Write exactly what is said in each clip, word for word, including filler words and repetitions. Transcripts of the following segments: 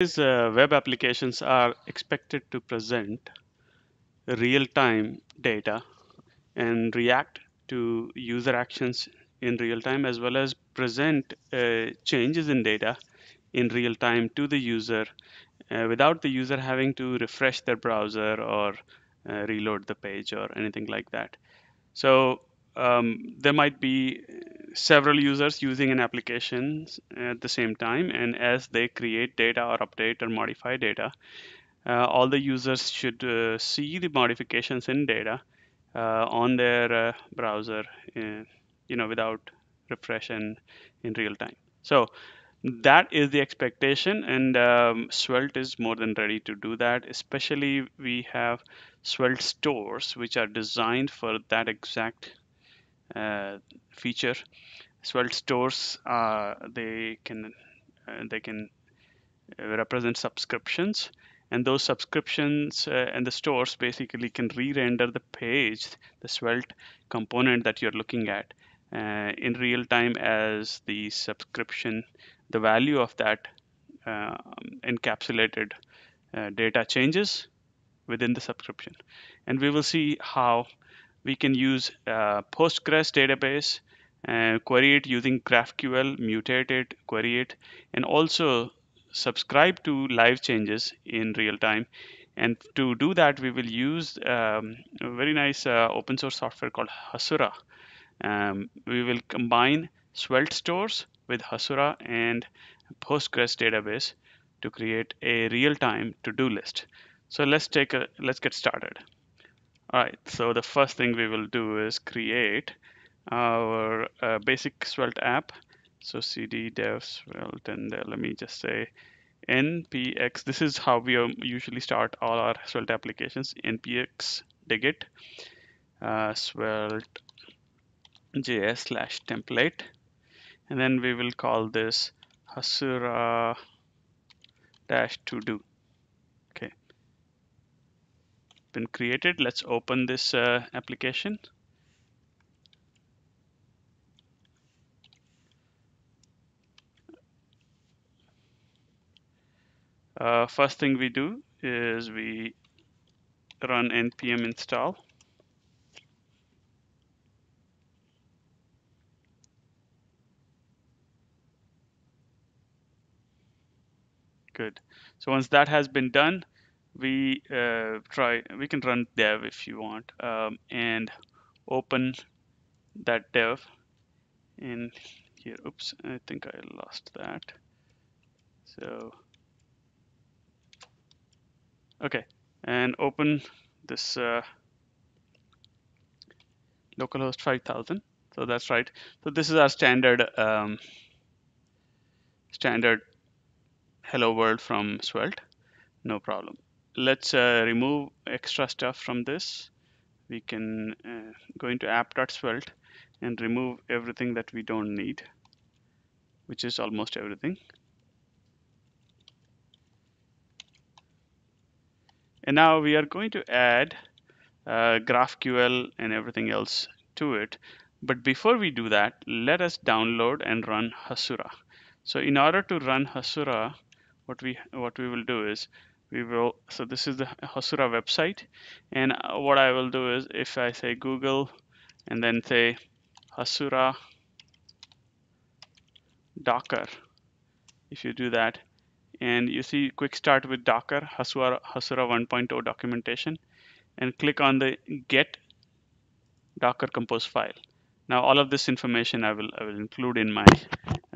These uh, web applications are expected to present real-time data and react to user actions in real time, as well as present uh, changes in data in real time to the user uh, without the user having to refresh their browser or uh, reload the page or anything like that. So um, there might be several users using an application at the same time, and as they create data or update or modify data, uh, all the users should uh, see the modifications in data uh, on their uh, browser uh, you know, without refresh and in real time. So that is the expectation, and um, Svelte is more than ready to do that. Especially we have Svelte stores, which are designed for that exact uh, feature. Svelte stores, uh, they can uh, they can represent subscriptions, and those subscriptions uh, and the stores basically can re-render the page, the Svelte component that you're looking at, Uh, in real time as the subscription, the value of that uh, encapsulated uh, data changes within the subscription. And we will see how we can use uh, Postgres database, uh, query it using GraphQL, mutate it, query it, and also subscribe to live changes in real time. And to do that, we will use um, a very nice uh, open source software called Hasura. Um, we will combine Svelte stores with Hasura and Postgres database to create a real-time to-do list. So let's take a let's get started. All right. So the first thing we will do is create our uh, basic Svelte app. So cd dev Svelte, and uh, let me just say npx. This is how we usually start all our Svelte applications. Npx degit uh, Svelte js slash template, and then we will call this hasura dash to do. Okay, been created. Let's open this uh, application. Uh, first thing we do is we run npm install. Good. So once that has been done, we uh, try. We can run dev if you want, um, and open that dev in here. Oops, I think I lost that. So okay, and open this uh, localhost five thousand. So that's right. So this is our standard um, standard. Hello world from Svelte, no problem. Let's uh, remove extra stuff from this. We can uh, go into app.svelte and remove everything that we don't need, which is almost everything. And now we are going to add uh, GraphQL and everything else to it. But before we do that, let us download and run Hasura. So in order to run Hasura, What we what we will do is we will so this is the Hasura website, and what I will do is if I say Google and then say Hasura Docker, if you do that and you see quick start with Docker Hasura Hasura one point oh documentation, and click on the get Docker Compose file. Now all of this information I will I will include in my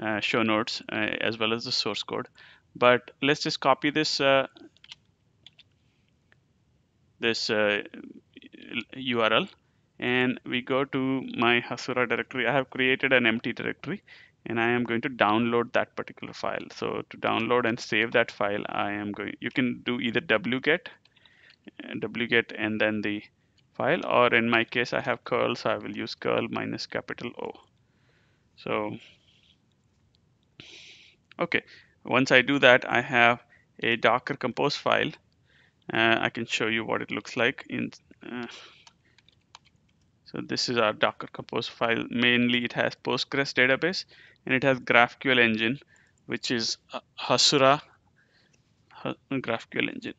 uh, show notes uh, as well as the source code. But let's just copy this uh, this uh, U R L, and we go to my Hasura directory. I have created an empty directory, and I am going to download that particular file. So to download and save that file, I am going. You can do either wget, wget, and then the file, or in my case, I have curl, so I will use curl minus capital O. So okay. Once I do that, I have a Docker Compose file. Uh, I can show you what it looks like. In uh, so this is our Docker Compose file. Mainly, it has Postgres database, and it has GraphQL engine, which is Hasura GraphQL engine,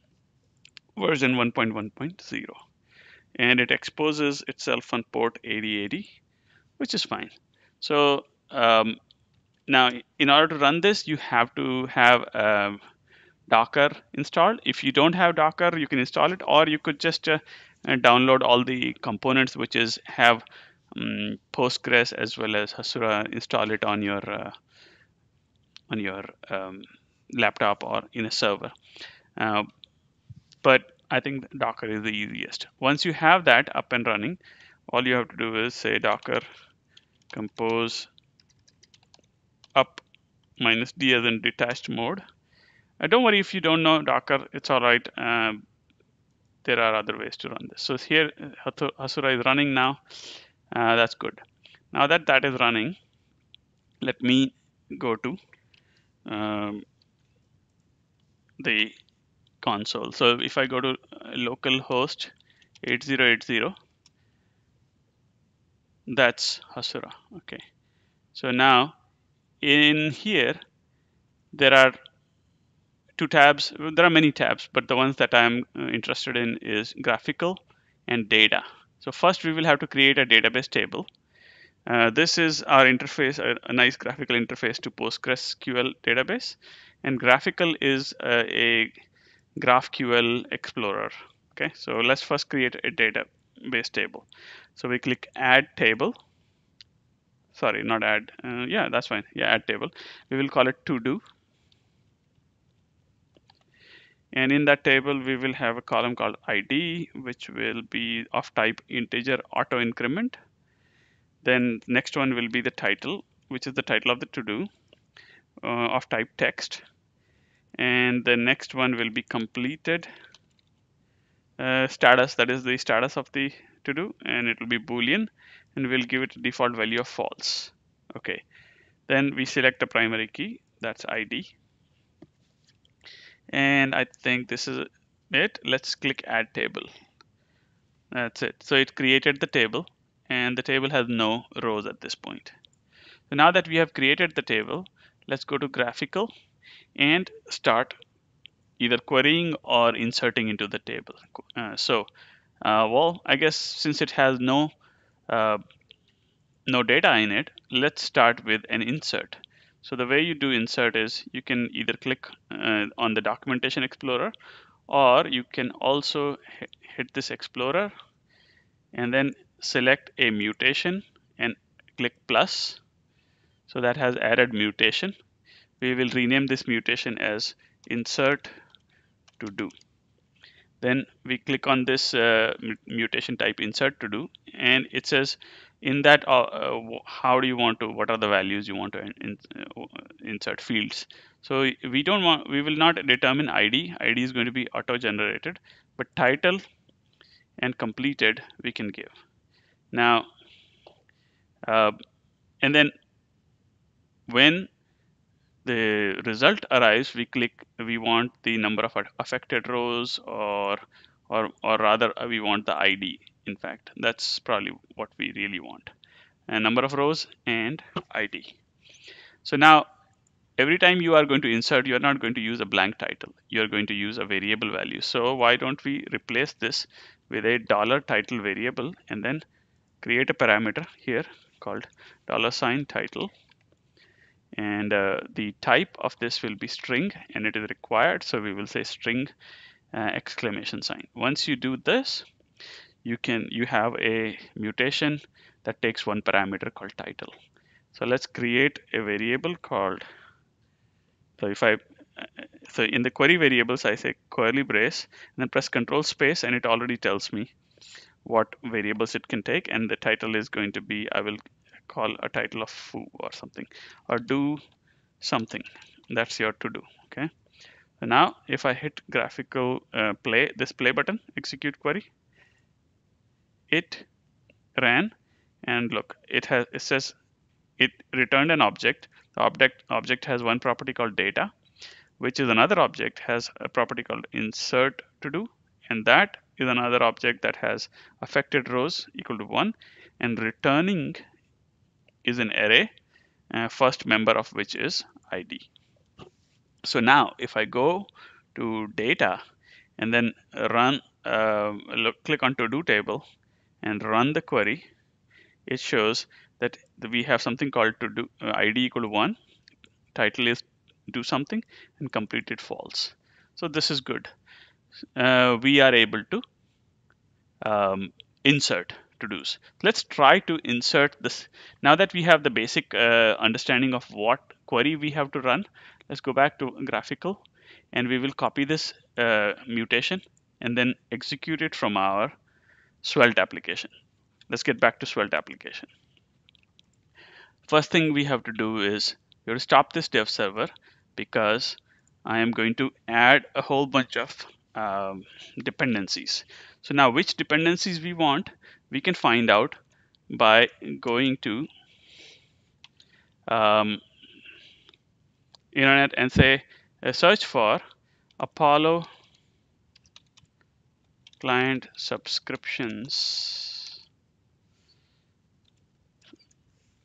version one point one point zero. And it exposes itself on port eighty eighty, which is fine. So um, now in order to run this, you have to have um, Docker installed. If you don't have Docker, you can install it, or you could just uh, download all the components, which is have um, Postgres as well as Hasura, install it on your uh, on your um, laptop or in a server. Uh, but I think Docker is the easiest. Once you have that up and running, all you have to do is say Docker Compose up minus D as in detached mode. Uh, don't worry if you don't know Docker, it's all right. Uh, there are other ways to run this. So here Hasura is running now. Uh, that's good. Now that that is running, let me go to um, the console. So if I go to localhost eighty eighty, that's Hasura. Okay. So now in here, there are two tabs. There are many tabs, but the ones that I'm interested in is graphical and data. So first we will have to create a database table. Uh, this is our interface, a, a nice graphical interface to PostgreSQL database. And graphical is uh, a GraphQL Explorer. Okay, so let's first create a database table. So we click add table. Sorry, not add. Uh, yeah, that's fine. Yeah, add table. We will call it to do. And in that table, we will have a column called I D, which will be of type integer auto increment. Then next one will be the title, which is the title of the to do, uh, of type text. And the next one will be completed uh, status, that is the status of the to do, and it will be Boolean, and we'll give it default value of false. Okay, then we select the primary key, that's I D. And I think this is it. Let's click add table. That's it. So it created the table, and the table has no rows at this point. So now that we have created the table, let's go to graphical and start either querying or inserting into the table. Uh, so, uh, well, I guess since it has no uh, no data in it, let's start with an insert. So the way you do insert is you can either click uh, on the Documentation Explorer, or you can also hit this Explorer and then select a mutation and click plus. So that has added mutation. We will rename this mutation as insert to do. Then we click on this uh, mutation type insert to do, and it says in that uh, uh, how do you want to, what are the values you want to in, uh, insert fields. So we don't want, we will not determine I D. I D is going to be auto generated, but title and completed we can give. Now, uh, and then when the result arrives, we click, we want the number of affected rows, or or or rather we want the I D. In fact, that's probably what we really want, a number of rows and I D. So now every time you are going to insert, you are not going to use a blank title, you are going to use a variable value. So why don't we replace this with a dollar title variable and then create a parameter here called dollar sign title. And uh, the type of this will be string, and it is required, so we will say string uh, exclamation sign. Once you do this, you can you have a mutation that takes one parameter called title. So let's create a variable called, so if I so in the query variables I say curly brace and then press control space, and it already tells me what variables it can take, and the title is going to be, I will call a title of foo or something, or do something. That's your to do. Okay, so now if I hit graphical uh, play this play button, execute query, it ran, and look, it has it says it returned an object. The object object has one property called data, which is another object has a property called insert to do, and that is another object that has affected rows equal to one, and returning is an array, uh, first member of which is I D. So now if I go to data and then run, uh, look, click on to do table and run the query, it shows that we have something called to do uh, I D equal to one, title is do something, and completed false. So this is good. Uh, we are able to um, insert to-dos. Let's try to insert this. Now that we have the basic uh, understanding of what query we have to run, let's go back to graphical and we will copy this uh, mutation and then execute it from our Svelte application. Let's get back to Svelte application. First thing we have to do is we have to stop this dev server because I am going to add a whole bunch of um, dependencies. So now which dependencies we want, we can find out by going to um, internet and say uh, search for Apollo Client subscriptions,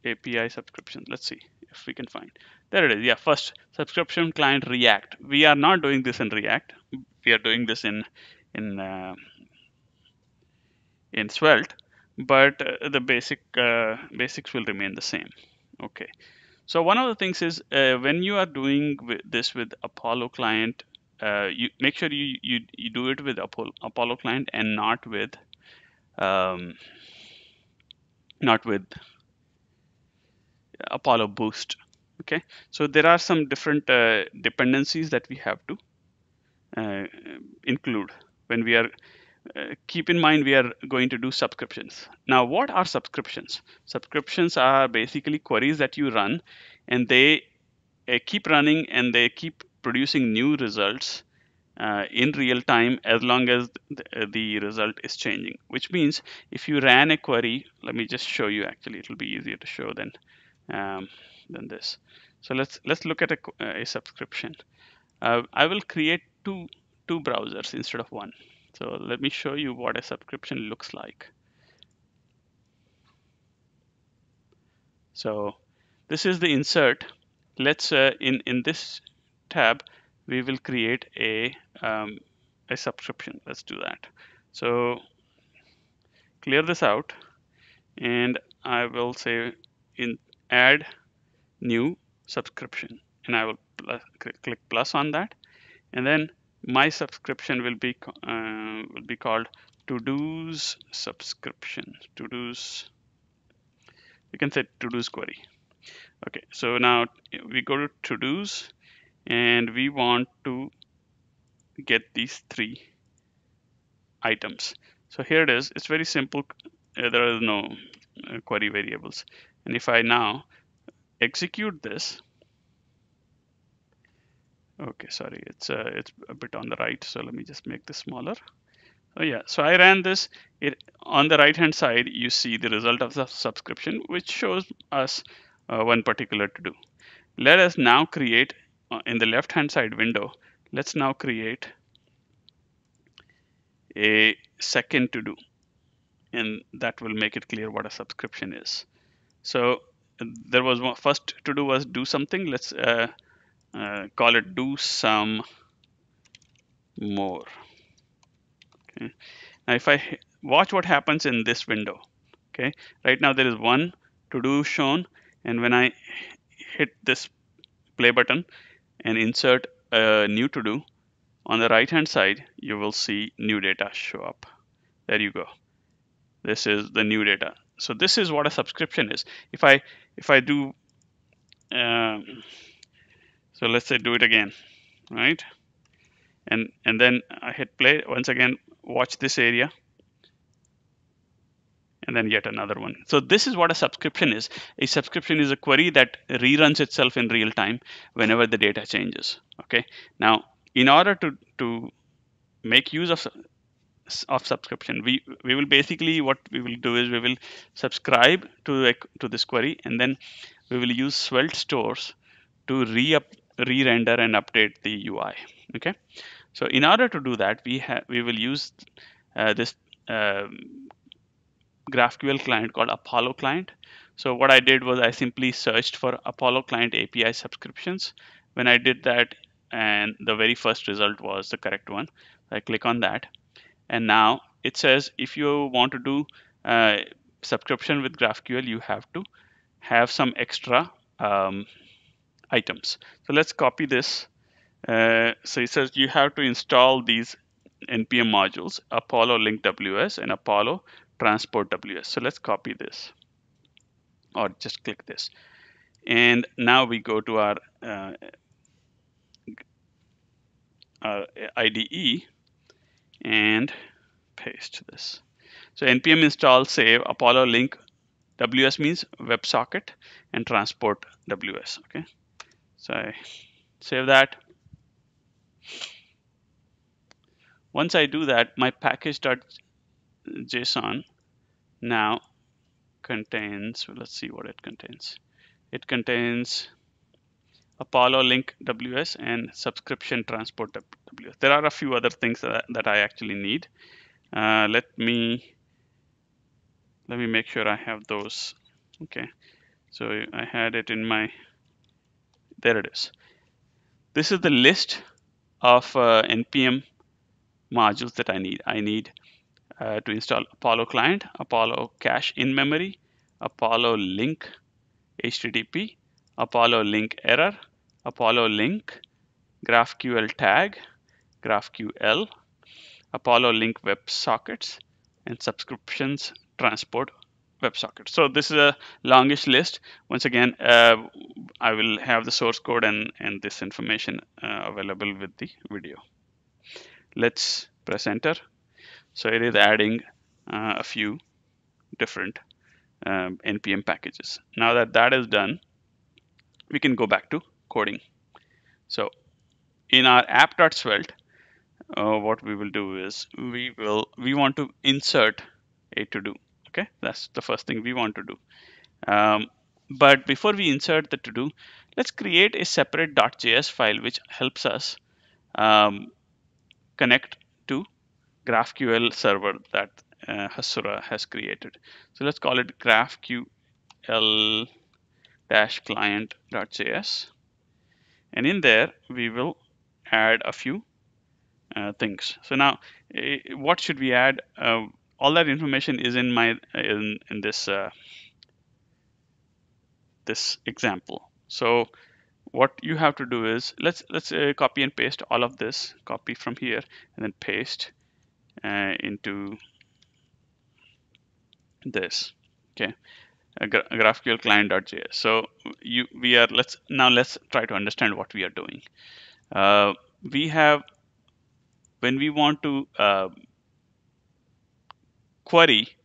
A P I subscription. Let's see if we can find. There it is. Yeah, first subscription client React. We are not doing this in React. We are doing this in in uh, in Svelte, but uh, the basic uh, basics will remain the same. Okay. So one of the things is uh, when you are doing with this with Apollo Client, uh, you make sure you, you you do it with Apollo Apollo Client and not with um, not with Apollo Boost. Okay. So there are some different uh, dependencies that we have to uh, include when we are. Uh, keep in mind we are going to do subscriptions. Now what are subscriptions? Subscriptions are basically queries that you run and they uh, keep running and they keep producing new results uh, in real time as long as th the result is changing, which means if you ran a query, let me just show you, actually it will be easier to show than um, than this. So let's let's look at a, a subscription. Uh, I will create two two browsers instead of one. So let me show you what a subscription looks like. So this is the insert. Let's uh, in in this tab we will create a um, a subscription. Let's do that. So clear this out, and I will say in add new subscription, and I will plus, click plus on that, and then my subscription will be uh, will be called to-dos subscription. To-dos, you can say to-dos query. Okay, so now we go to to-dos and we want to get these three items. So here it is. It's very simple. Uh, there are no uh, query variables. And if I now execute this, okay, sorry, it's uh, it's a bit on the right, so let me just make this smaller. Oh yeah, so I ran this. It on the right hand side, you see the result of the subscription, which shows us uh, one particular to do. Let us now create uh, in the left hand side window. Let's now create a second to do, and that will make it clear what a subscription is. So there was one, first to do was do something. Let's uh, Uh, call it do some more. Okay. Now if I watch what happens in this window, okay, right now there is one to do shown, and when I hit this play button and insert a new to do, on the right hand side you will see new data show up. There you go. This is the new data. So this is what a subscription is. If I if I do um, so let's say do it again, right? And and then I hit play once again, watch this area, and then yet another one. So this is what a subscription is. A subscription is a query that reruns itself in real time whenever the data changes, okay? Now, in order to, to make use of, of subscription, we, we will basically, what we will do is we will subscribe to, a, to this query, and then we will use Svelte stores to re-up re-render and update the U I. Okay, so in order to do that, we have we will use uh, this uh, GraphQL client called Apollo Client. So what I did was I simply searched for Apollo Client A P I subscriptions. When I did that, and the very first result was the correct one. I click on that, and now it says if you want to do uh, subscription with GraphQL, you have to have some extra um, items. So let's copy this. Uh, so it says you have to install these npm modules, Apollo Link W S and Apollo Transport W S. So let's copy this, or just click this. And now we go to our, uh, our I D E and paste this. So npm install save Apollo Link W S means WebSocket and Transport W S. Okay, so I save that. Once I do that, my package.json now contains, let's see what it contains. It contains Apollo Link W S and subscription Transport W S. There are a few other things that, that I actually need. Uh, let me let me make sure I have those. Okay, so I had it in my. There it is. This is the list of uh, npm modules that I need. I need uh, to install Apollo Client, Apollo Cache in memory, Apollo Link H T T P, Apollo Link Error, Apollo Link, GraphQL Tag, GraphQL, Apollo Link WebSockets, and Subscriptions Transport WebSockets. So this is a longish list. Once again, uh, I will have the source code and, and this information uh, available with the video. Let's press enter. So it is adding uh, a few different um, N P M packages. Now that that is done, we can go back to coding. So in our app.svelte, uh, what we will do is we will we want to insert a to-do. Okay, that's the first thing we want to do. Um, but before we insert the to-do, let's create a separate .js file which helps us um, connect to GraphQL server that uh, Hasura has created. So let's call it GraphQL-client.js. And in there, we will add a few uh, things. So now, uh, what should we add? Uh, all that information is in my in, in this uh, this example. So what you have to do is let's let's uh, copy and paste all of this, copy from here and then paste uh, into this. Okay, uh, gra GraphQL client.js. So you we are let's now let's try to understand what we are doing. Uh, we have when we want to uh, query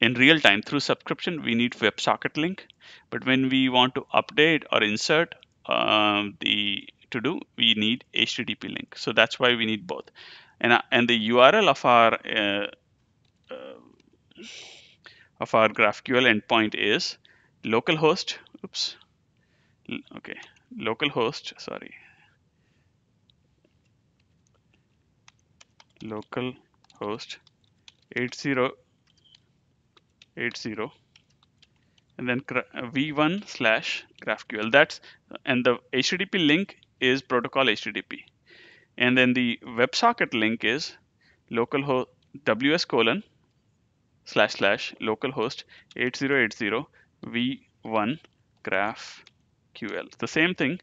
in real time through subscription, we need WebSocket link. But when we want to update or insert uh, the to-do, we need H T T P link. So that's why we need both. And uh, and the U R L of our uh, uh, of our GraphQL endpoint is localhost. Oops. Okay, localhost. Sorry. Localhost eight zero eight zero. And then v one slash GraphQL. That's and the H T T P link is protocol H T T P, and then the WebSocket link is localhost W S colon slash slash localhost eight zero eight zero v one GraphQL. The same thing.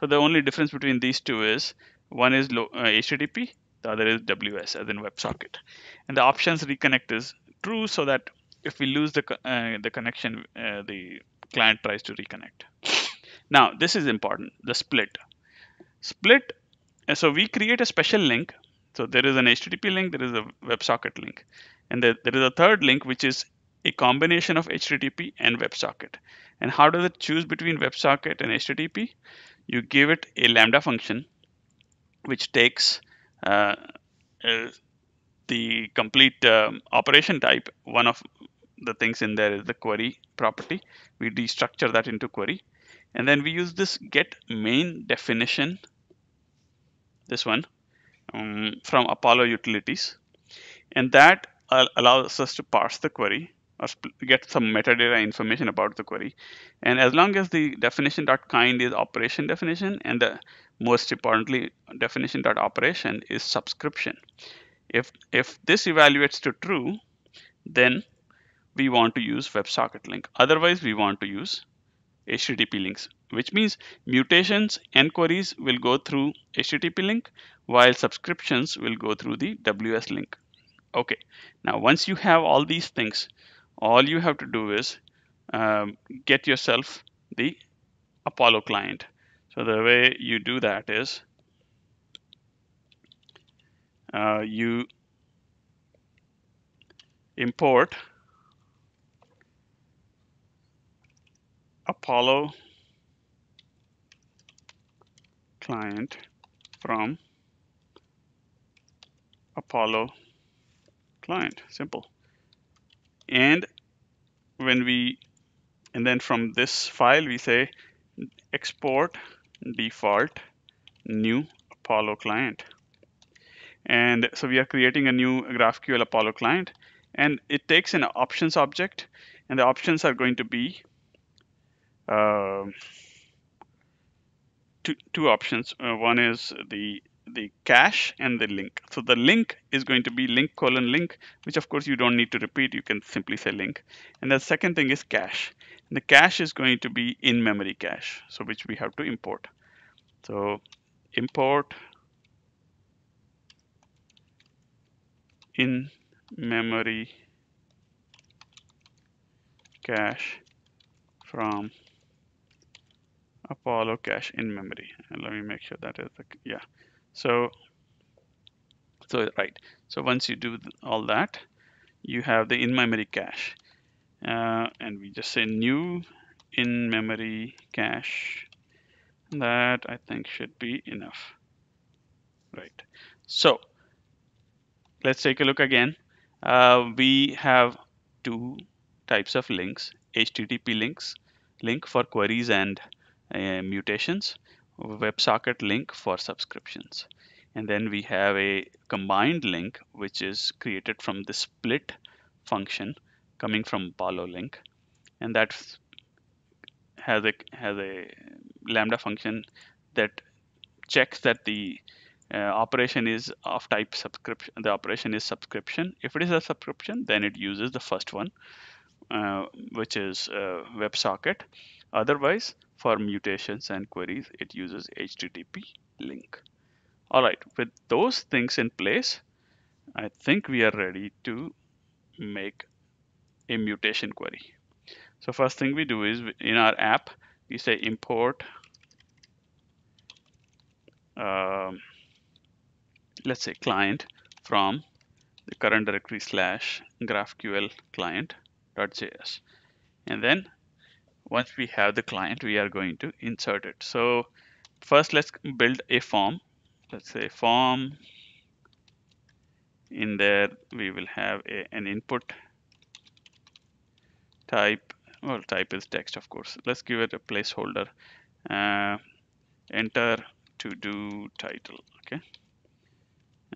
So the only difference between these two is one is uh, H T T P, the other is W S as in WebSocket, and the options reconnect is true so that if we lose the uh, the connection, uh, the client tries to reconnect. Now this is important, the split. Split, so we create a special link. So there is an H T T P link, there is a WebSocket link. And there, there is a third link which is a combination of H T T P and WebSocket. And how does it choose between WebSocket and H T T P? You give it a Lambda function which takes uh, uh, the complete um, operation type. One of the things in there is the query property. We destructure that into query, and then we use this get main definition, this one um, from Apollo utilities, and that uh, allows us to parse the query or get some metadata information about the query. And as long as the definition.kind is operation definition and the most importantly, definition.operation is subscription. If, if this evaluates to true, then we want to use WebSocket link. Otherwise, we want to use H T T P links, which means mutations and queries will go through H T T P link, while subscriptions will go through the W S link. Okay, now once you have all these things, all you have to do is um, get yourself the Apollo client. So the way you do that is uh, you import Apollo client from Apollo client, simple. And when we, and then from this file, we say export default new Apollo client. And so we are creating a new GraphQL Apollo client, and it takes an options object, and the options are going to be Uh, two, two options. Uh, one is the the cache and the link. So the link is going to be link colon link, which of course you don't need to repeat. You can simply say link. And the second thing is cache. And the cache is going to be in-memory cache, so which we have to import. So import in-memory cache from Apollo cache in memory, and let me make sure that is the, yeah. So, so right. So once you do all that, you have the in-memory cache, uh, and we just say new in-memory cache. That I think should be enough, right? So let's take a look again. Uh, we have two types of links: H T T P links, link for queries and uh, mutations, WebSocket link for subscriptions. And then we have a combined link, which is created from the split function coming from Apollo link. And that has a, has a Lambda function that checks that the uh, operation is of type subscription, the operation is subscription. If it is a subscription, then it uses the first one, Uh, which is uh, WebSocket. Otherwise, for mutations and queries, it uses H T T P link. All right, with those things in place, I think we are ready to make a mutation query. So first thing we do is in our app, we say import, um, let's say client from the current directory slash GraphQL client. .js. And then once we have the client, we are going to insert it. So first let's build a form. Let's say form. In there we will have a, an input type. Well, type is text, of course. Let's give it a placeholder. Uh, enter to do title. Okay.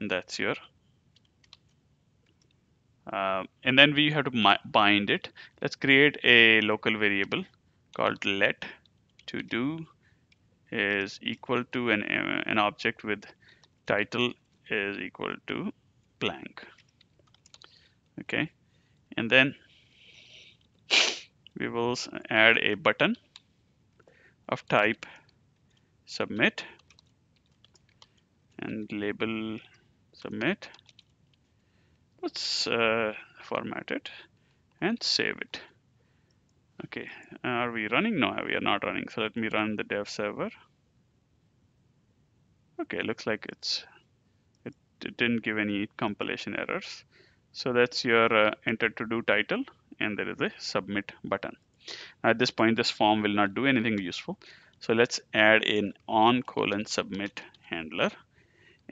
And that's your Uh, and then we have to bind it. Let's create a local variable called let to do is equal to an, an object with title is equal to blank. Okay. And then we will add a button of type submit and label submit. Let's uh, format it and save it. Okay, are we running? No, we are not running. So let me run the dev server. Okay, looks like it's it, it didn't give any compilation errors. So that's your uh, enter to do title, and there is a submit button. At this point, this form will not do anything useful. So let's add an on colon submit handler.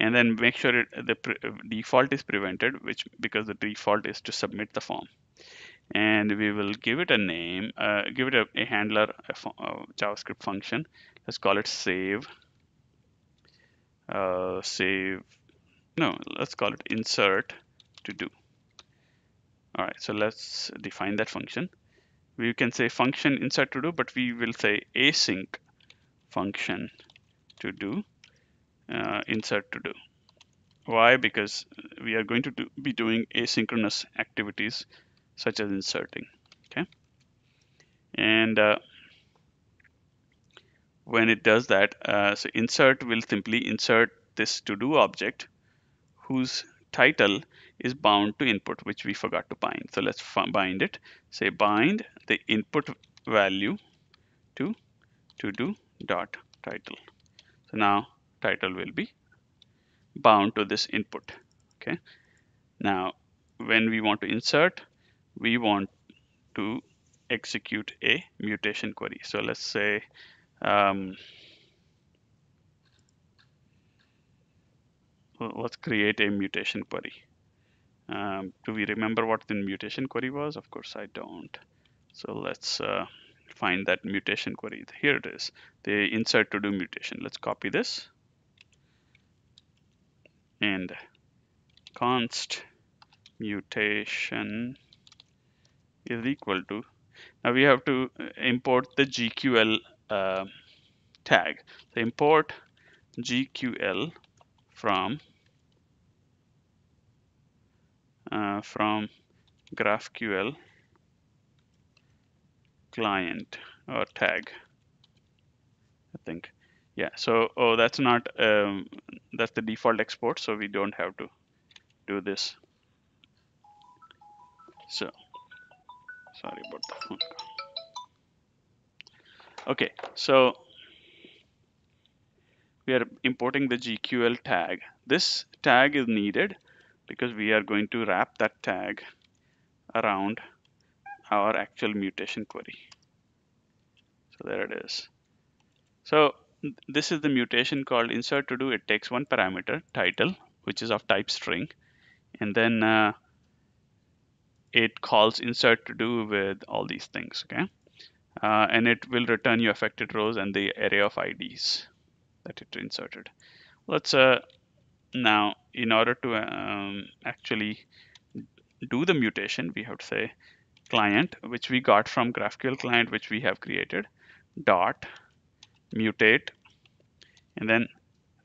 And then make sure it, the pre default is prevented, which because the default is to submit the form. And we will give it a name, uh, give it a, a handler, a, a JavaScript function. Let's call it save. Uh, save. No, let's call it insert to do. All right, so let's define that function. We can say function insert to do, but we will say async function to do. uh, insert to do. Why? Because we are going to do, be doing asynchronous activities such as inserting. Okay. And uh, when it does that, uh, so insert will simply insert this to-do object whose title is bound to input, which we forgot to bind. So let's bind it. Say bind the input value to to-do dot title. So now title will be bound to this input. Okay. Now, when we want to insert, we want to execute a mutation query. So let's say um, let's create a mutation query. Um, do we remember what the mutation query was? Of course I don't. So let's uh, find that mutation query. Here it is, the insert to do mutation. Let's copy this and const mutation is equal to, now we have to import the G Q L uh, tag. So import G Q L from uh, from GraphQL client or tag, I think. Yeah, so oh, that's not um, that's the default export, so we don't have to do this. So sorry about that. Okay, so we are importing the G Q L tag. This tag is needed because we are going to wrap that tag around our actual mutation query. So there it is. So this is the mutation called insert to do. It takes one parameter, title, which is of type string, and then uh, it calls insert to do with all these things. Okay, uh, and it will return your affected rows and the array of I Ds that it inserted. Let's uh, now, in order to um, actually do the mutation, we have to say client, which we got from GraphQL client, which we have created, dot mutate, and then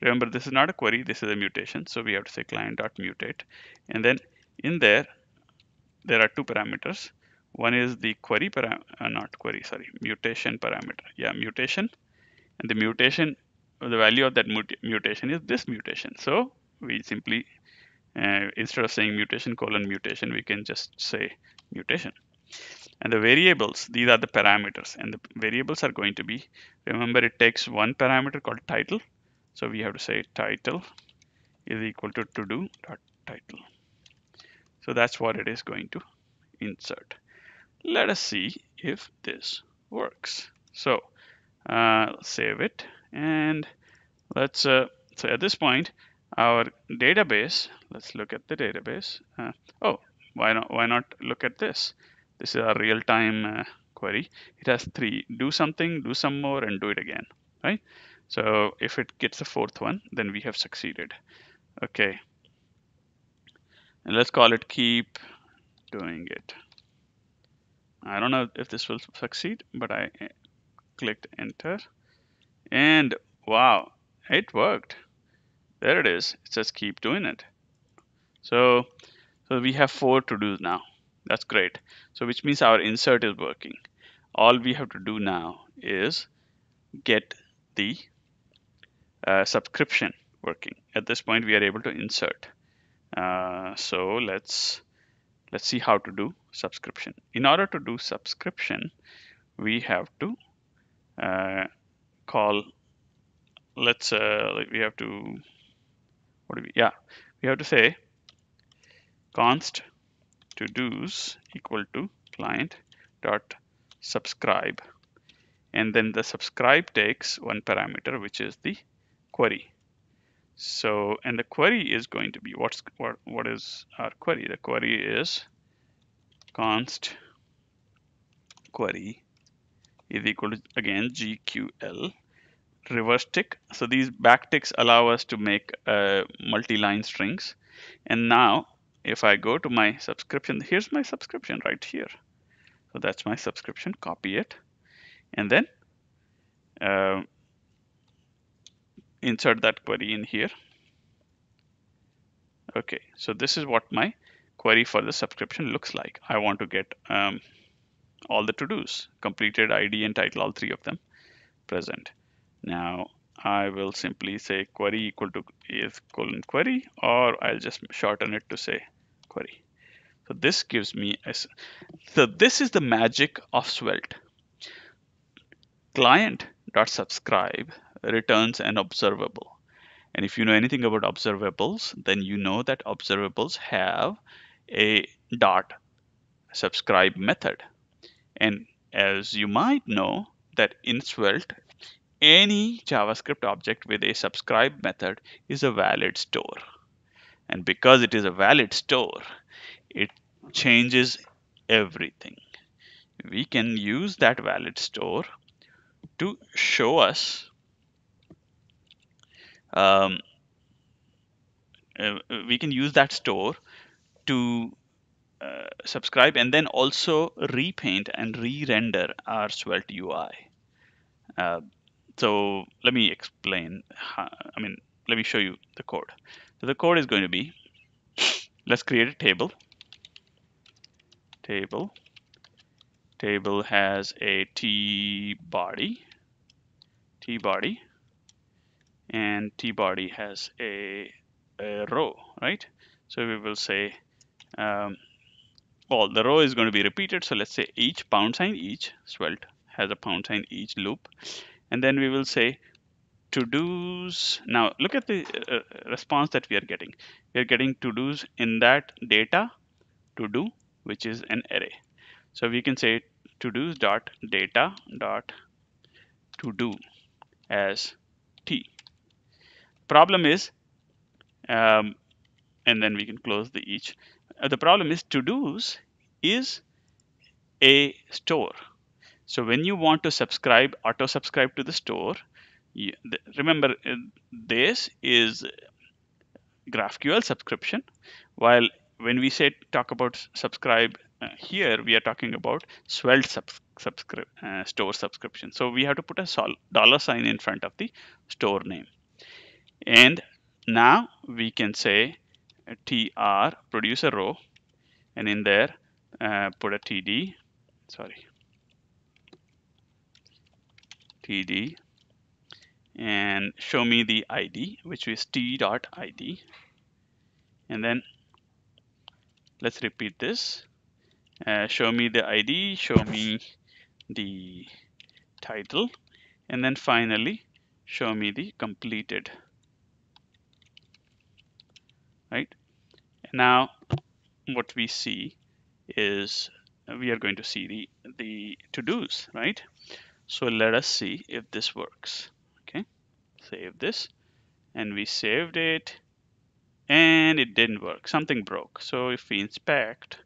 remember this is not a query, this is a mutation, so we have to say client dot mutate, and then in there there are two parameters. One is the query param uh, not query, sorry, mutation parameter. Yeah, mutation, and the mutation, the value of that mut mutation is this mutation. So we simply, uh, instead of saying mutation colon mutation, we can just say mutation. And the variables, these are the parameters, and the variables are going to be, remember it takes one parameter called title, so we have to say title is equal to to do dot title. So that's what it is going to insert. Let us see if this works. So uh, save it. And let's uh, so at this point our database, let's look at the database. Uh, oh, why not why not look at this? This is our real-time uh, query. It has three: do something, do some more, and do it again, right? So if it gets the fourth one, then we have succeeded. Okay, and let's call it keep doing it. I don't know if this will succeed, but I clicked enter. And wow, it worked. There it is. It says keep doing it. So, so we have four to-dos now. That's great. So which means our insert is working. All we have to do now is get the uh, subscription working. At this point, we are able to insert. Uh, so let's let's see how to do subscription. In order to do subscription, we have to uh, call, let's uh like we have to what do we yeah we have to say const to do's equal to client dot subscribe, and then the subscribe takes one parameter, which is the query. So, and the query is going to be what's what what is our query? The query is const query is equal to, again, G Q L, reverse tick. So these back ticks allow us to make uh, multi-line strings. And now if I go to my subscription, here's my subscription right here. So that's my subscription, copy it. And then uh, insert that query in here. Okay, so this is what my query for the subscription looks like. I want to get um, all the to-dos, completed, I D, and title, all three of them present. Now I will simply say query equal to is colon query, or I'll just shorten it to say query. So this gives me a, so this is the magic of Svelte. Client.subscribe returns an observable. And if you know anything about observables, then you know that observables have a dot subscribe method. And as you might know that in Svelte, any JavaScript object with a subscribe method is a valid store. And because it is a valid store, it changes everything. We can use that valid store to show us, um, uh, we can use that store to uh, subscribe and then also repaint and re-render our Svelte U I. Uh, so let me explain, how, I mean, let me show you the code. So the code is going to be, let's create a table. Table. Table has a T body. T body. And T body has a, a row, right? So we will say, um, well, the row is going to be repeated. So let's say each pound sign each. Svelte has a pound sign each loop. And then we will say to-dos. Now look at the uh, response that we are getting. We are getting to-dos in that data to-do, which is an array. So we can say to-dos dot data dot to-do as T. Problem is, um, and then we can close the each. Uh, the problem is to-dos is a store. So when you want to subscribe, auto subscribe to the store, you, the, remember uh, this is GraphQL subscription, while when we say talk about subscribe uh, here, we are talking about Svelte subs subscri uh, store subscription. So we have to put a sol dollar sign in front of the store name. And now we can say uh, tr, produce a row, and in there uh, put a td, sorry, td, and show me the id, which is t.id, and then let's repeat this. Uh, show me the I D, show me the title, and then finally show me the completed. Right? Now what we see is we are going to see the, the to-dos, right? So let us see if this works. Okay, save this, and we saved it. And it didn't work, something broke. So if we inspect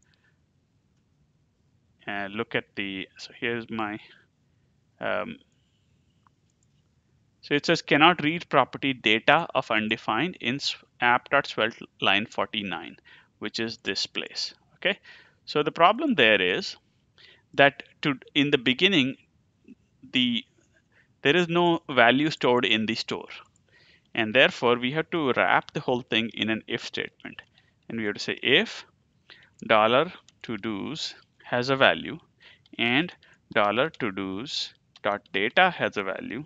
and look at the, so here's my, um, so it says cannot read property data of undefined in app.svelte line forty-nine, which is this place, okay? So the problem there is that to in the beginning, the there is no value stored in the store. And therefore, we have to wrap the whole thing in an if statement. And we have to say if dollar to-dos has a value and dollar to-dos dot data has a value,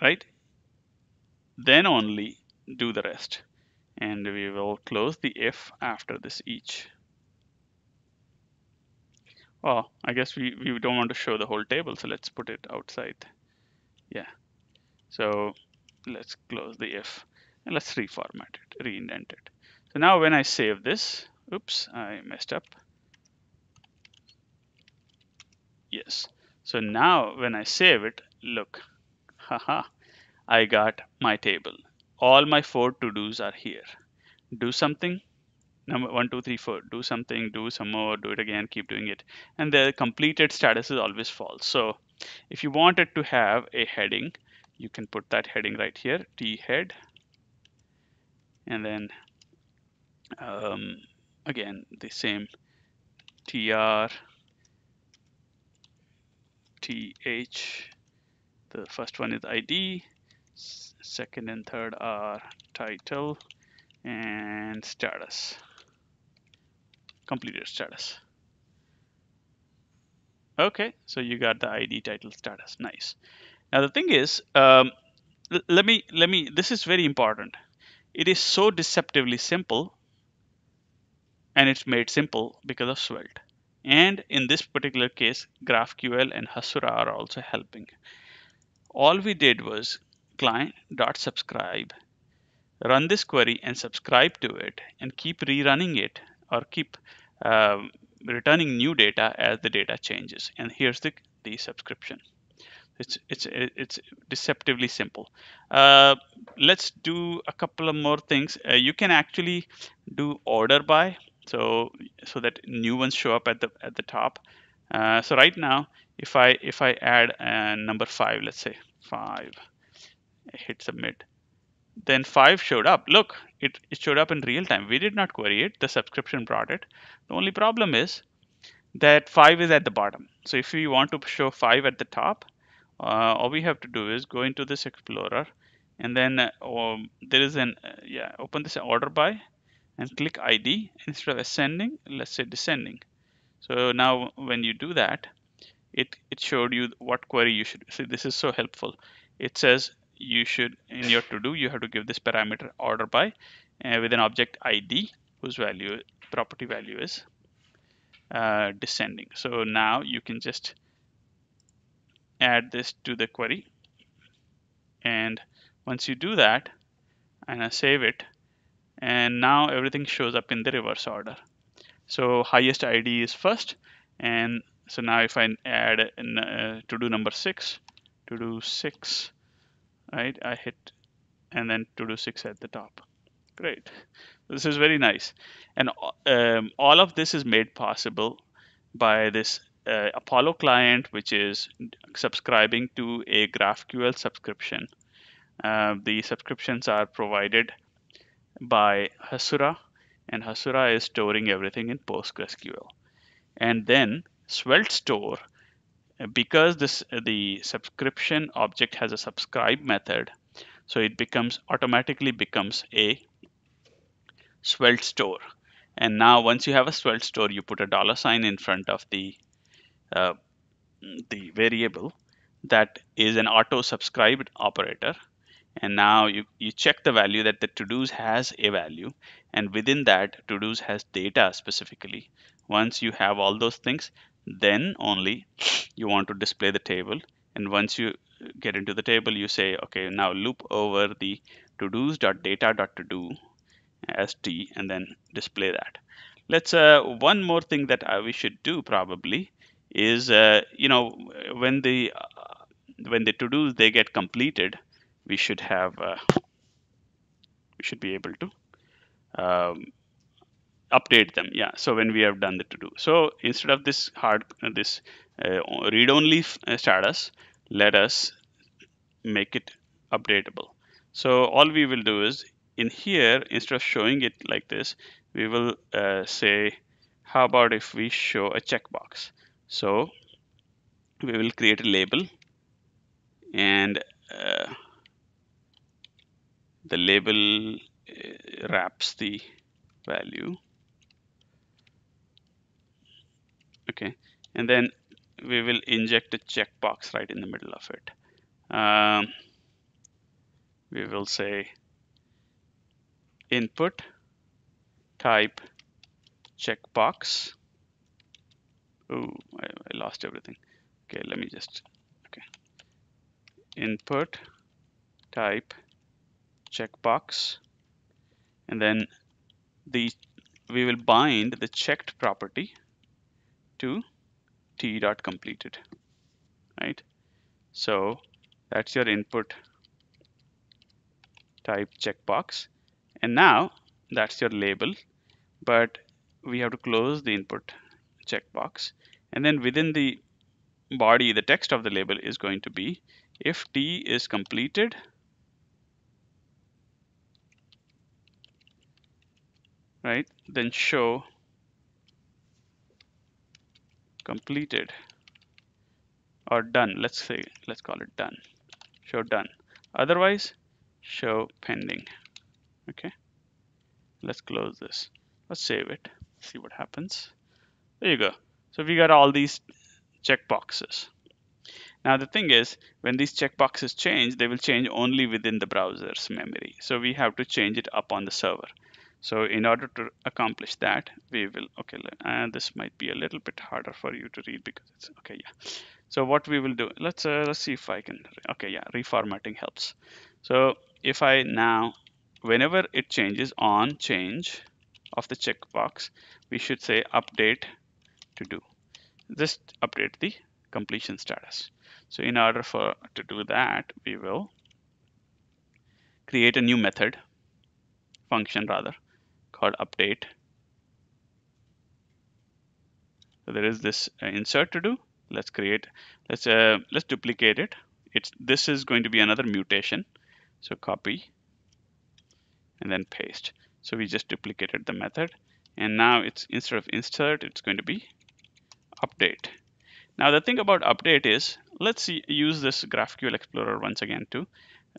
right? Then only do the rest. And we will close the if after this each. Well, I guess we, we don't want to show the whole table, so let's put it outside. Yeah. So let's close the if and let's reformat it, reindent it. So now when I save this, oops, I messed up. Yes. So now when I save it, look, haha, I got my table. All my four to-dos are here. Do something, number one, two, three, four, do something, do some more, do it again, keep doing it. And the completed status is always false. So if you wanted to have a heading, you can put that heading right here, T head, and then um, again the same T R, T H, the first one is I D, second and third are title and status, completed status. Okay, so you got the I D, title, status. Nice. Now the thing is, um, let me let me. This is very important. It is so deceptively simple, and it's made simple because of Svelte. And in this particular case, GraphQL and Hasura are also helping. All we did was client.subscribe, run this query and subscribe to it, and keep rerunning it or keep um, returning new data as the data changes. And here's the the subscription. It's it's it's deceptively simple. Uh, let's do a couple of more things. Uh, you can actually do order by, so so that new ones show up at the at the top. Uh, so right now, if I if I add a number five, let's say five, hit submit, then five showed up. Look, it it showed up in real time. We did not query it. The subscription brought it. The only problem is that five is at the bottom. So if you want to show five at the top, Uh, all we have to do is go into this Explorer, and then uh, um, there is an uh, yeah open this order by and click I D. Instead of ascending, let's say descending. So now when you do that, it it showed you what query you should see. This is so helpful. It says you should, in your to do, you have to give this parameter order by uh, with an object I D whose value property value is uh, descending. So now you can just add this to the query, and once you do that and I save it, and now everything shows up in the reverse order. So highest I D is first, and so now if I add in, uh, to do number six, to do six, right, I hit and then to do six at the top. Great, this is very nice. And um, all of this is made possible by this Uh, Apollo client, which is subscribing to a GraphQL subscription. Uh, the subscriptions are provided by Hasura, and Hasura is storing everything in PostgreSQL. And then Svelte store, because this the subscription object has a subscribe method, so it becomes automatically becomes a Svelte store. And now once you have a Svelte store, you put a dollar sign in front of the Uh, the variable that is an auto subscribed operator, and now you, you check the value that the to-dos has a value, and within that to-dos has data specifically. Once you have all those things, then only you want to display the table, and once you get into the table you say, okay, now loop over the to-dos.data.todo as t, and then display that. Let's uh, one more thing that I, we should do probably is uh, you know, when the uh, when the to-dos they get completed, we should have uh, we should be able to um, update them. Yeah, so when we have done the to-do, so instead of this hard this uh, read-only status, let us make it updatable. So all we will do is in here, instead of showing it like this, we will uh, say, how about if we show a checkbox? So we will create a label, and uh, the label wraps the value. Okay, and then we will inject a checkbox right in the middle of it. Um, we will say input type checkbox. Oh, I, I lost everything. Okay, let me just, okay. Input type checkbox, and then the we will bind the checked property to t.completed, right? So that's your input type checkbox, and now that's your label, but we have to close the input checkbox, and then within the body the text of the label is going to be, if t is completed, right, then show completed or done. Let's say, let's call it done, show done. Otherwise, show pending. Okay, let's close this. Let's save it, see what happens. There you go. So we got all these checkboxes. Now the thing is, when these checkboxes change, they will change only within the browser's memory. So we have to change it up on the server. So in order to accomplish that, we will, okay, and uh, this might be a little bit harder for you to read because it's, okay, yeah. So what we will do, let's, uh, let's see if I can, okay, yeah, reformatting helps. So if I now, whenever it changes on change of the checkbox, we should say update to do. Just update the completion status. So in order for to do that, we will create a new method, function rather, called update. So there is this insert to do. Let's create, let's uh, let's duplicate it. It's this is going to be another mutation. So copy and then paste. So we just duplicated the method, and now it's instead of insert, it's going to be update. Now the thing about update is, let's see, use this GraphQL Explorer once again to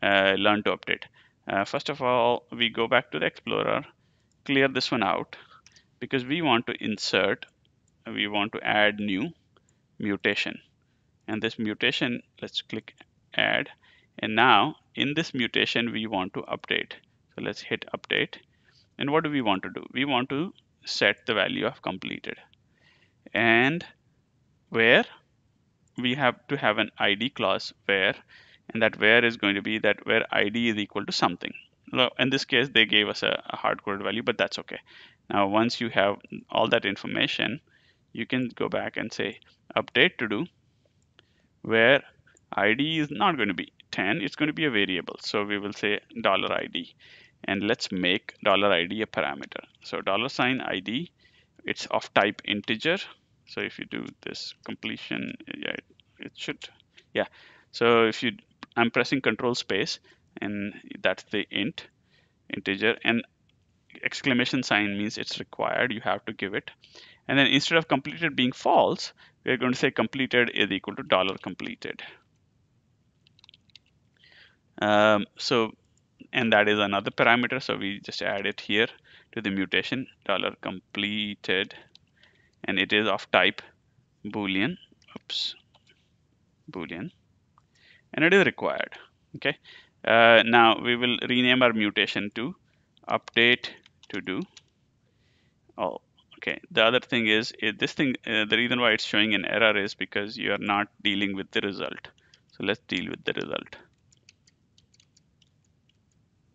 uh, learn to update. Uh, first of all, we go back to the Explorer, clear this one out, because we want to insert, we want to add new mutation. And this mutation, let's click add. And now in this mutation, we want to update. So let's hit update. And what do we want to do? We want to set the value of completed. And where we have to have an I D clause where, and that where is going to be that where I D is equal to something. Now, in this case, they gave us a, a hard-coded value, but that's okay. Now, once you have all that information, you can go back and say update to do where I D is not going to be ten, it's going to be a variable. So we will say dollar I D, and let's make dollar I D a parameter. So dollar sign I D, it's of type integer. So if you do this completion, yeah, it, it should, yeah. So if you, I'm pressing control space, and that's the int, integer, and exclamation sign means it's required, you have to give it. And then instead of completed being false, we're going to say completed is equal to dollar completed. Um, so, and that is another parameter, so we just add it here to the mutation, dollar completed, and it is of type boolean, oops, boolean, and it is required, okay? Uh, now we will rename our mutation to update to do. Oh, okay, the other thing is, is this thing, uh, the reason why it's showing an error is because you are not dealing with the result. So let's deal with the result.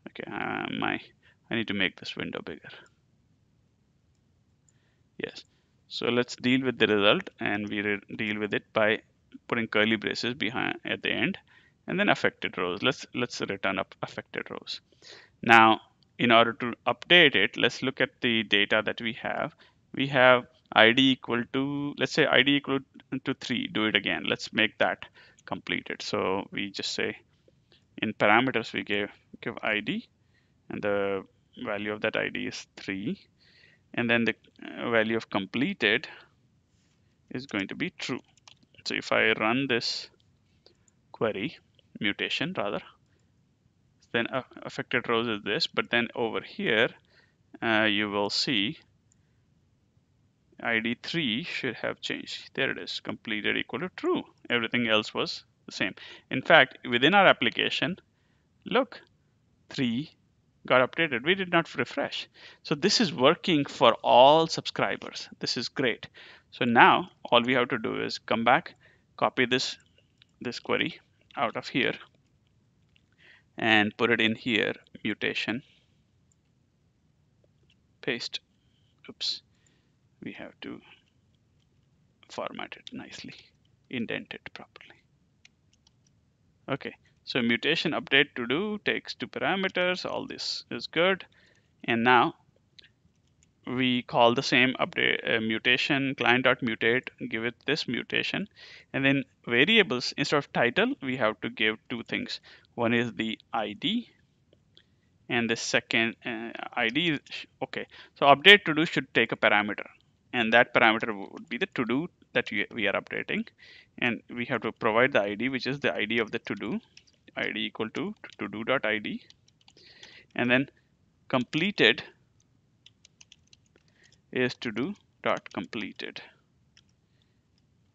Okay, uh, my, I need to make this window bigger. Yes. So let's deal with the result, and we deal with it by putting curly braces behind at the end, and then affected rows. Let's let's return up affected rows. Now, in order to update it, let's look at the data that we have. We have I D equal to, let's say I D equal to three. Do it again. Let's make that completed. So we just say in parameters we give give I D, and the value of that I D is three. And then the value of completed is going to be true. So if I run this query, mutation rather, then affected rows is this, but then over here, uh, you will see I D three should have changed. There it is, completed equal to true. Everything else was the same. In fact, within our application, look, three got updated. We did not refresh. So this is working for all subscribers. This is great. So now all we have to do is come back, copy this this query out of here and put it in here, mutation, paste. Oops, we have to format it nicely, indent it properly. Okay. So mutation update to do takes two parameters, all this is good. And now we call the same update uh, mutation, client.mutate, give it this mutation. And then variables, instead of title, we have to give two things. One is the I D, and the second uh, I D is, okay. So update to do should take a parameter, and that parameter would be the to do that we are updating. And we have to provide the I D, which is the I D of the to do. id equal to to do dot id, and then completed is to do dot completed,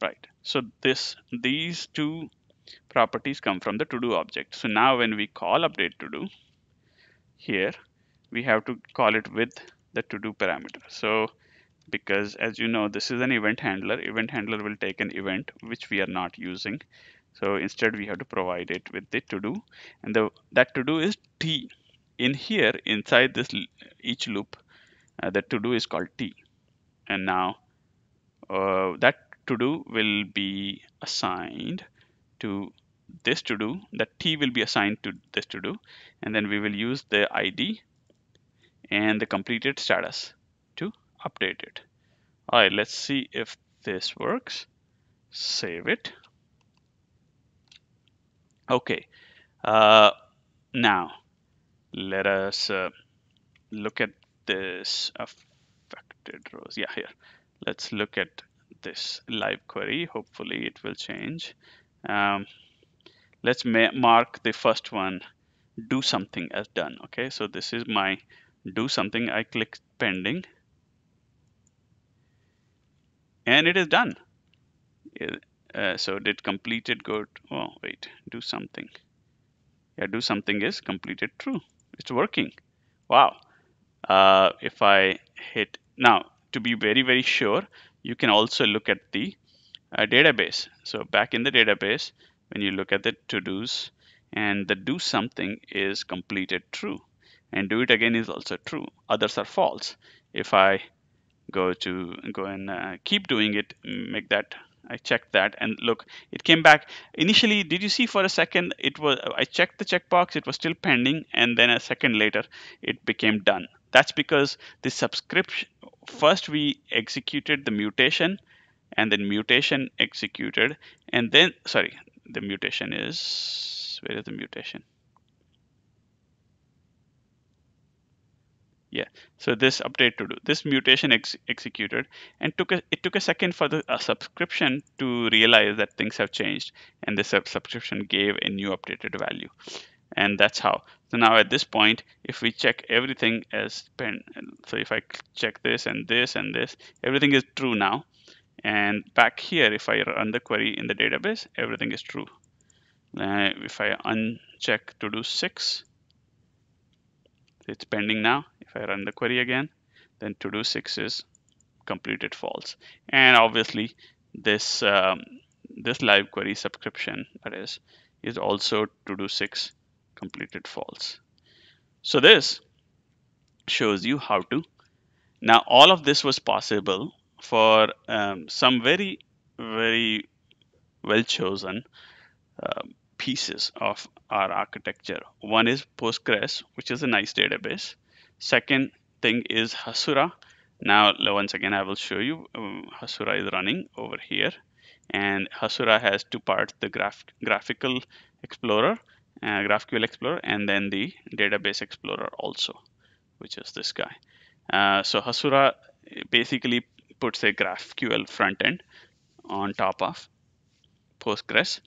right? So this these two properties come from the to do object. So now when we call update to do here, we have to call it with the to do parameter. So because as you know, this is an event handler. Event handler will take an event which we are not using. So instead we have to provide it with the to do, and the that to do is T. In here, inside this each loop, uh, the to do is called T, and now uh, that to do will be assigned to this to do. That T will be assigned to this to do, and then we will use the I D and the completed status to update it. All right, let's see if this works. Save it. Okay, uh, now let us uh, look at this affected rows. Yeah, here. Let's look at this live query. Hopefully it will change. Um, let's ma mark the first one, do something, as done. Okay, so this is my do something. I click pending, and it is done. It, Uh, so did completed go to, oh wait, do something. Yeah, do something is completed true. It's working. Wow. Uh, if I hit, now to be very, very sure, you can also look at the uh, database. So back in the database, when you look at the to-dos, and the do something is completed true, and do it again is also true. Others are false. If I go to go and uh, keep doing it, make that, I checked that, and look, it came back. Initially, did you see for a second, it was, I checked the checkbox, it was still pending, and then a second later it became done. That's because the subscription, first we executed the mutation, and then mutation executed, and then, sorry, the mutation is, where is the mutation? Yeah, so this update to do, this mutation ex executed, and took a, it took a second for the a subscription to realize that things have changed, and the sub subscription gave a new updated value, and that's how. So now at this point, if we check everything as pen, so if I check this and this and this, everything is true now, and back here, if I run the query in the database, everything is true. Uh, if I uncheck to do six, it's pending now. If I run the query again, then to do six is completed false. And obviously this um, this live query subscription, that is, is also to do six completed false. So this shows you how to. Now all of this was possible for um, some very, very well chosen um, pieces of our architecture. One is Postgres, which is a nice database. Second thing is Hasura. Now, once again, I will show you. Um, Hasura is running over here, and Hasura has two parts: the graph graphical explorer, uh, GraphQL explorer, and then the database explorer also, which is this guy. Uh, so Hasura basically puts a GraphQL front end on top of Postgres.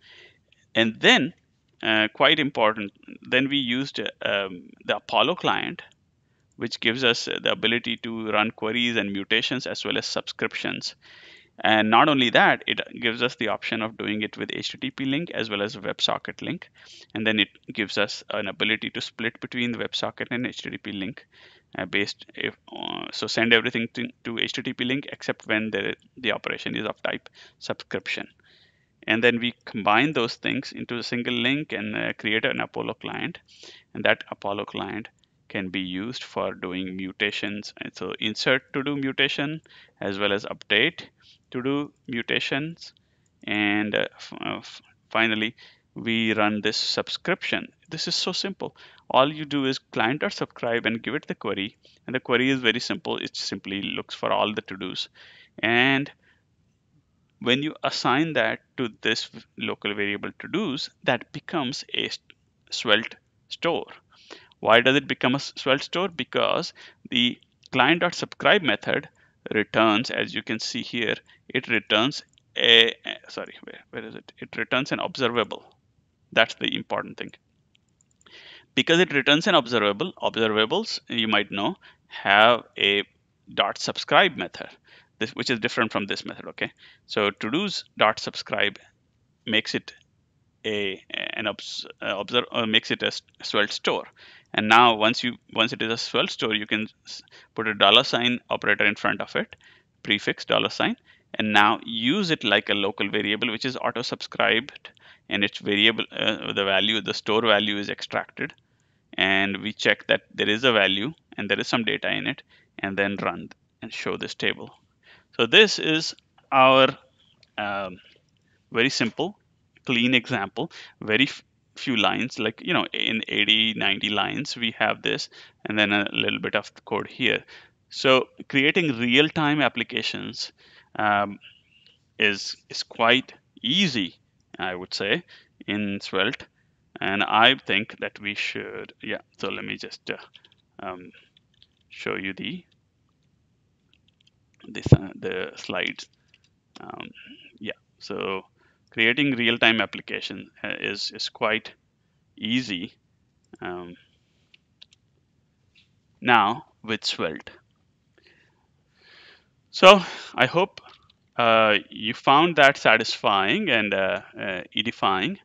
And then, uh, quite important, then we used um, the Apollo client, which gives us the ability to run queries and mutations as well as subscriptions. And not only that, it gives us the option of doing it with H T T P link as well as a WebSocket link. And then it gives us an ability to split between the WebSocket and H T T P link uh, based. If, uh, so send everything to, to H T T P link except when the, the operation is of type subscription. And then we combine those things into a single link and uh, create an Apollo client. And that Apollo client can be used for doing mutations. And so insert to do mutation as well as update to do mutations. And uh, uh, finally, we run this subscription. This is so simple. All you do is client.subscribe and give it the query. And the query is very simple. It simply looks for all the to-dos. And when you assign that to this local variable to do's, that becomes a Svelte store. Why does it become a Svelte store? Because the client.subscribe method returns, as you can see here, it returns a, sorry, where, where is it? It returns an observable. That's the important thing. because it returns an observable, observables, you might know, have a dot subscribe method, this, which is different from this method, okay? So todo's dot subscribe makes it a an obs, uh, observe, or makes it a Svelte store. And now once you once it is a Svelte store, you can put a dollar sign operator in front of it, prefix dollar sign, and now use it like a local variable, which is auto subscribed, and its variable, uh, the value, the store value is extracted, and we check that there is a value and there is some data in it, and then run and show this table. So this is our um, very simple, clean example, very few lines, like, you know, in eighty, ninety lines, we have this, and then a little bit of code here. So creating real-time applications um, is, is quite easy, I would say, in Svelte. And I think that we should, yeah, so let me just uh, um, show you the, this, uh, the slides. Um, yeah, so creating real-time application is, is quite easy um, now with Svelte. So I hope uh, you found that satisfying and uh, uh, edifying,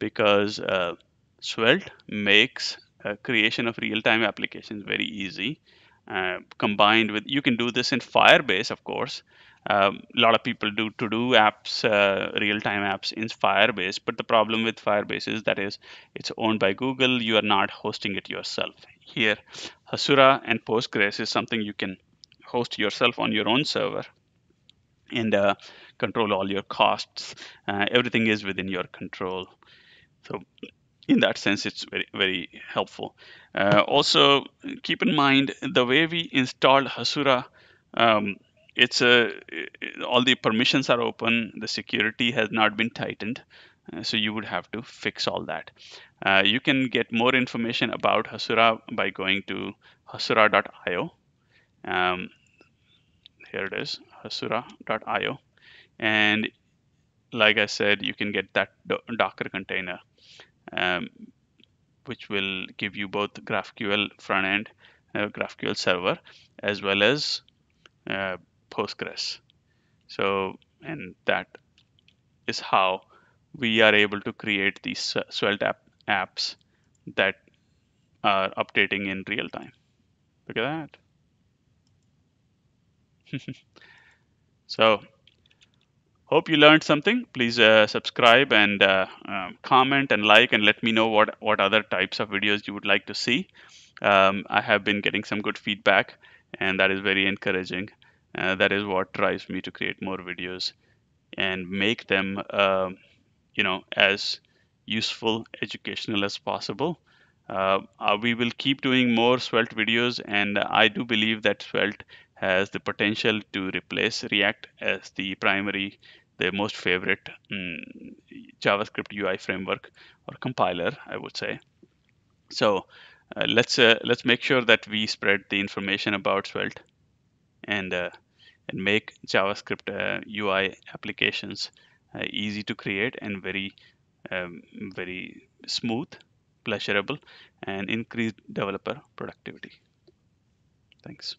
because uh, Svelte makes uh, creation of real-time applications very easy. Uh, combined with, you can do this in Firebase, of course. Um, a lot of people do to-do apps, uh, real-time apps in Firebase, but the problem with Firebase is that is it's owned by Google. You are not hosting it yourself. Here, Hasura and Postgres is something you can host yourself on your own server and uh, control all your costs. Uh, everything is within your control. So in that sense, it's very, very helpful. Uh, also, keep in mind the way we installed Hasura, um, it's a, it, all the permissions are open, the security has not been tightened, uh, so you would have to fix all that. Uh, you can get more information about Hasura by going to hasura dot i o. Um, here it is, hasura dot i o. And like I said, you can get that do Docker container, Um, which will give you both GraphQL front end, uh, GraphQL server, as well as uh, Postgres. So, and that is how we are able to create these uh, Svelte app apps that are updating in real time. Look at that. So, hope you learned something. Please uh, subscribe and uh, um, comment and like, and let me know what, what other types of videos you would like to see. Um, I have been getting some good feedback, and that is very encouraging. Uh, that is what drives me to create more videos and make them uh, you know, as useful, educational as possible. Uh, uh, we will keep doing more Svelte videos, and I do believe that Svelte has the potential to replace React as the primary, the most favorite um, JavaScript U I framework or compiler, I would say. So uh, let's uh, let's make sure that we spread the information about Svelte and uh, and make JavaScript uh, U I applications uh, easy to create and very um, very smooth, pleasurable, and increase developer productivity. Thanks.